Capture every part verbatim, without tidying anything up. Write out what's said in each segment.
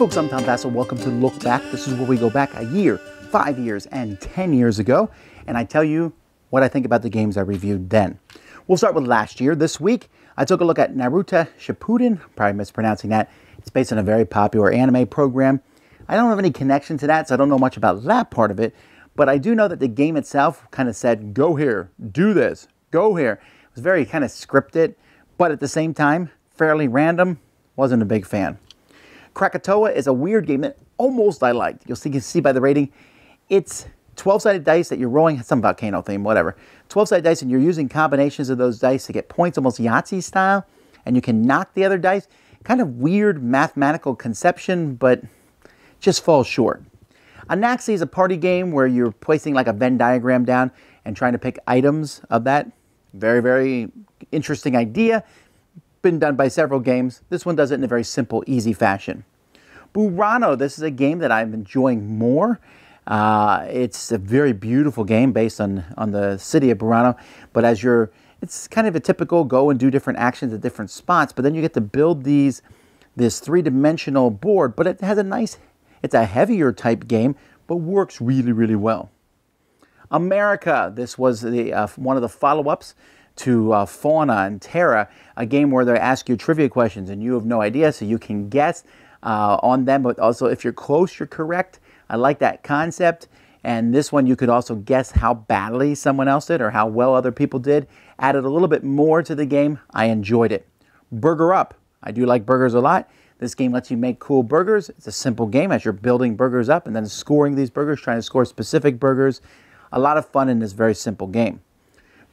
folks, I'm Tom Vasel. Welcome to Look Back. This is where we go back a year, five years, and ten years ago, and I tell you what I think about the games I reviewed then. We'll start with last year. This week, I took a look at Naruto Shippuden. Probably mispronouncing that. It's based on a very popular anime program. I don't have any connection to that, so I don't know much about that part of it, but I do know that the game itself kind of said, go here, do this, go here. It was very kind of scripted, but at the same time, fairly random. Wasn't a big fan. Krakatoa is a weird game that almost I liked. You'll see, you see by the rating, it's twelve-sided dice that you're rolling, some volcano theme, whatever. twelve-sided dice, and you're using combinations of those dice to get points, almost Yahtzee style, and you can knock the other dice. Kind of weird mathematical conception, but just falls short. Anaxi is a party game where you're placing like a Venn diagram down and trying to pick items of that. Very, very interesting idea. Been done by several games. This one does it in a very simple, easy fashion. Burano, this is a game that I'm enjoying more. Uh, it's a very beautiful game based on, on the city of Burano, but as you're, it's kind of a typical go and do different actions at different spots, but then you get to build these, this three-dimensional board, but it has a nice, it's a heavier type game, but works really, really well. America, this was the, uh, one of the follow-ups to uh, Fauna and Terra, a game where they ask you trivia questions and you have no idea, so you can guess uh, on them, but also if you're close, you're correct. I like that concept, and this one you could also guess how badly someone else did or how well other people did. Added a little bit more to the game. I enjoyed it. Burger Up. I do like burgers a lot. This game lets you make cool burgers. It's a simple game as you're building burgers up and then scoring these burgers, trying to score specific burgers. A lot of fun in this very simple game.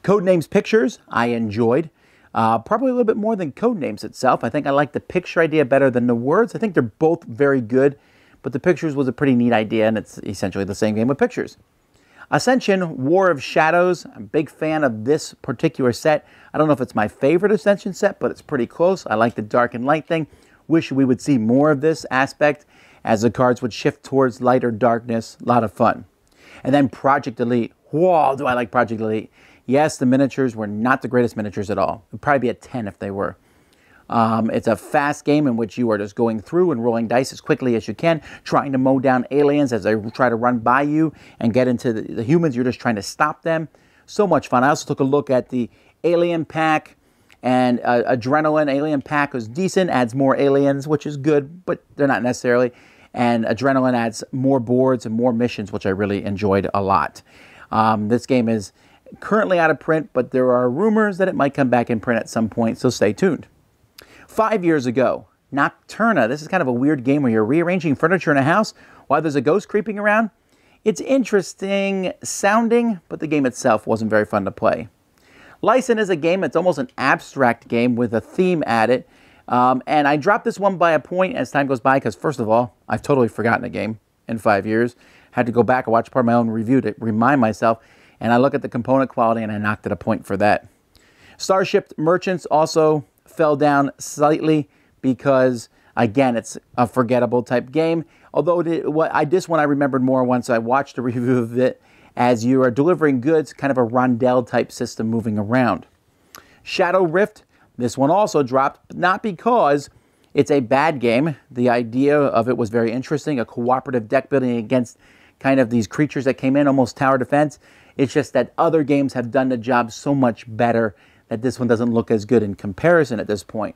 Codenames Pictures, I enjoyed. Uh, probably a little bit more than Codenames itself. I think I like the picture idea better than the words. I think they're both very good, but the pictures was a pretty neat idea, and it's essentially the same game with pictures. Ascension, War of Shadows. I'm a big fan of this particular set. I don't know if it's my favorite Ascension set, but it's pretty close. I like the dark and light thing. Wish we would see more of this aspect as the cards would shift towards light or darkness. A lot of fun. And then Project Elite. Whoa, do I like Project Elite. Yes, the miniatures were not the greatest miniatures at all. It would probably be a ten if they were. Um, it's a fast game in which you are just going through and rolling dice as quickly as you can, trying to mow down aliens as they try to run by you and get into the, the humans. You're just trying to stop them. So much fun. I also took a look at the Alien Pack and uh, Adrenaline. Alien Pack was decent, adds more aliens, which is good, but they're not necessarily. And Adrenaline adds more boards and more missions, which I really enjoyed a lot. Um, this game is currently out of print, but there are rumors that it might come back in print at some point, so stay tuned. Five years ago, Nocturna. This is kind of a weird game where you're rearranging furniture in a house while there's a ghost creeping around. It's interesting sounding, but the game itself wasn't very fun to play. Lyssan is a game that's almost an abstract game with a theme at it, um, and I dropped this one by a point as time goes by because, first of all, I've totally forgotten a game in five years. Had to go back and watch part of my own review to remind myself. And I look at the component quality, and I knocked it a point for that. Starship Merchants also fell down slightly because, again, it's a forgettable type game. Although it, what, I, this one I remembered more once I watched a review of it as you are delivering goods, kind of a rondelle type system moving around. Shadow Rift, this one also dropped, not because it's a bad game. The idea of it was very interesting, a cooperative deck building against kind of these creatures that came in, almost tower defense. It's just that other games have done the job so much better that this one doesn't look as good in comparison at this point.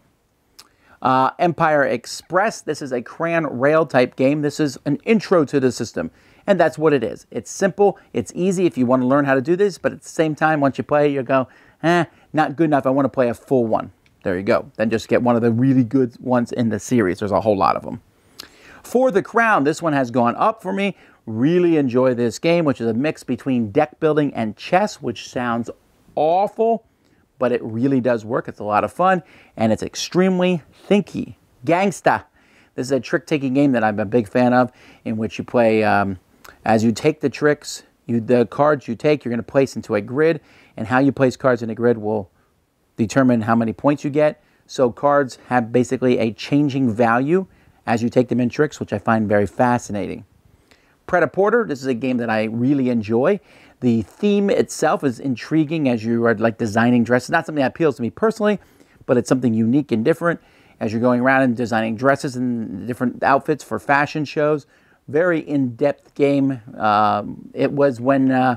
Uh, Empire Express, this is a crayon rail type game. This is an intro to the system, and that's what it is. It's simple, it's easy if you want to learn how to do this, but at the same time, once you play, you go, eh, not good enough, I want to play a full one. There you go. Then just get one of the really good ones in the series. There's a whole lot of them. For the Crown, this one has gone up for me. Really enjoy this game, which is a mix between deck building and chess, which sounds awful, but it really does work. It's a lot of fun, and it's extremely thinky. Gangsta. This is a trick-taking game that I'm a big fan of, in which you play, um, as you take the tricks, you, the cards you take, you're going to place into a grid, and how you place cards in a grid will determine how many points you get. So cards have basically a changing value as you take them in tricks, which I find very fascinating. Pret a Porter, this is a game that I really enjoy. The theme itself is intriguing as you are like designing dresses. Not something that appeals to me personally, but it's something unique and different. as you're going around and designing dresses and different outfits for fashion shows. Very in-depth game. Um, it was when uh,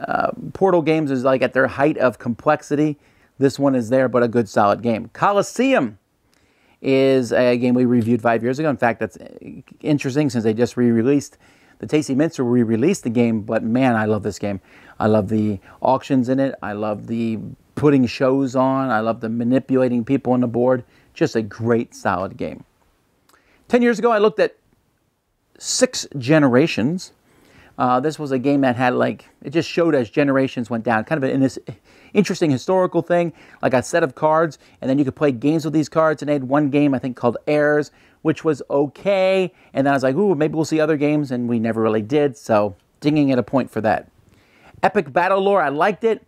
uh, Portal Games is like at their height of complexity. This one is there, but a good solid game. Colosseum is a game we reviewed five years ago. In fact, that's interesting since they just re-released the Tasty Mincer re-released the game, but man, I love this game. I love the auctions in it. I love the putting shows on. I love the manipulating people on the board. Just a great, solid game. Ten years ago, I looked at Six Generations. Uh, this was a game that had like, it just showed as generations went down. Kind of in this interesting historical thing, like a set of cards, and then you could play games with these cards, and they had one game, I think, called Heirs, which was okay, and then I was like, ooh, maybe we'll see other games, and we never really did, so dinging at a point for that. Epic Battle Lore, I liked it.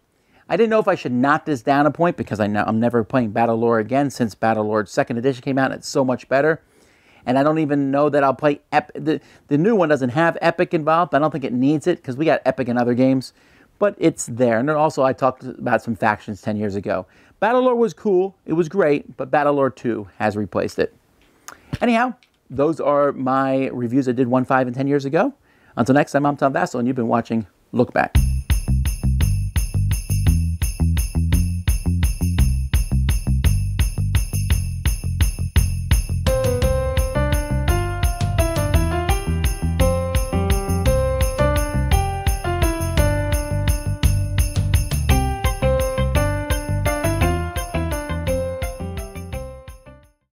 I didn't know if I should knock this down a point, because I know I'm never playing Battle Lore again since Battle Lore second Edition came out, and it's so much better. And I don't even know that I'll play Epic. The, the new one doesn't have Epic involved. I don't think it needs it, because we got Epic in other games. But it's there. And then also, I talked about some factions ten years ago. Battle Lore was cool. It was great. But Battle Lore two has replaced it. Anyhow, those are my reviews. I did one, five, and ten years ago. Until next time, I'm Tom Vasel, and you've been watching Look Back.